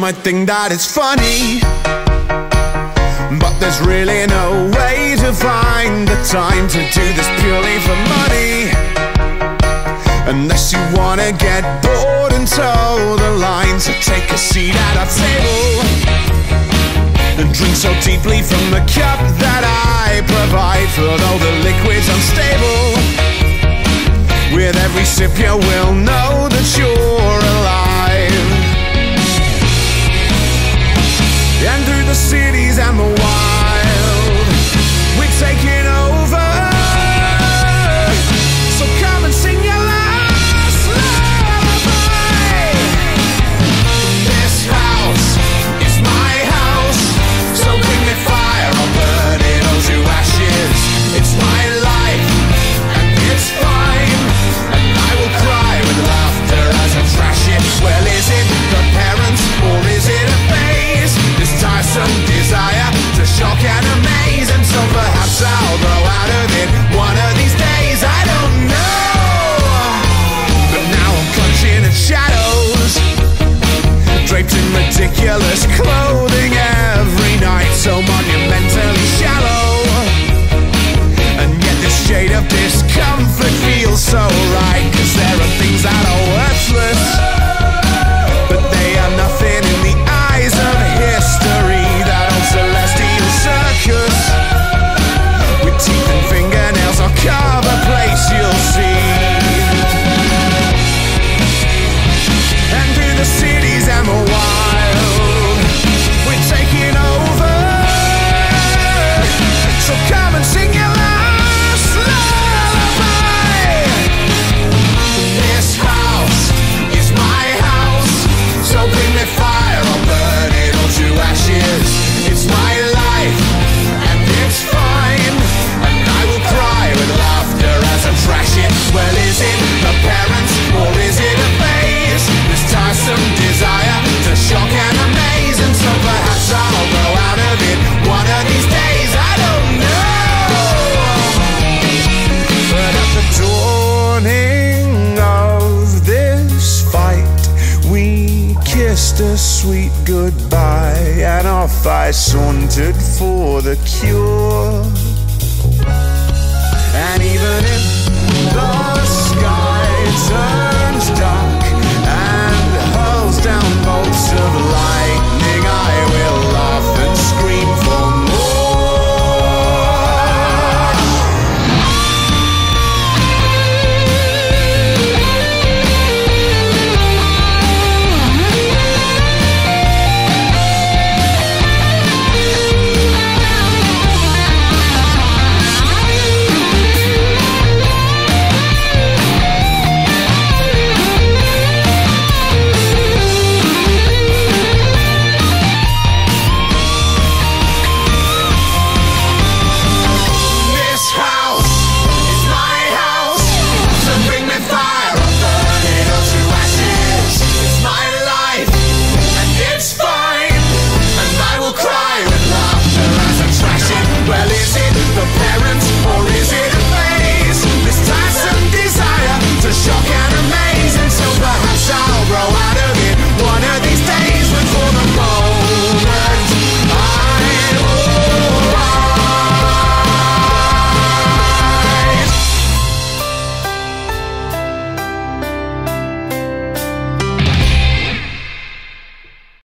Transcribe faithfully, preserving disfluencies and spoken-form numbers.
might think that it's funny, but there's really no way to find the time to do this purely for money, unless you wanna get bored and toe the line. So take a seat at our table and drink so deeply from the cup that I provide, for though the liquid's unstable, with every sip you will know that you're alive. And through the cities and the wild, we're taking over. So come and sing your last lullaby. This house is my house, so bring me fire, I'll burn it all to ashes. It's my life, and it's fine, and I will cry with laughter as I trash it. Well, is it the parents, or is it a phase? This tiresome desire to shock and amaze, and so perhaps I'll grow out of it one of these days. I don't know, but now I'm clutching at shadows, draped in ridiculous clothing every night, so monumentally shallow, and yet this shade of discomfort feels so right, 'cause there are things that are worthless, but they are nothing in the eyes of history. That old celestial circus with teeth and fingernails, I'll carve a place you'll see. And through the cities and the wild, we're taking over. So come and sing your last lullaby. This house is my house, so bring me fire, I'll burn it all to ashes. It's my life, and it's fine, and I will cry with laughter as I trash it. Well, is it the parents, or is it a phase? This tiresome desire to shock and amaze, and so perhaps I'll grow out of it one of these days. I don't know, but at the dawning of this fight, we kissed a sweet goodbye, and off I sauntered for the cure.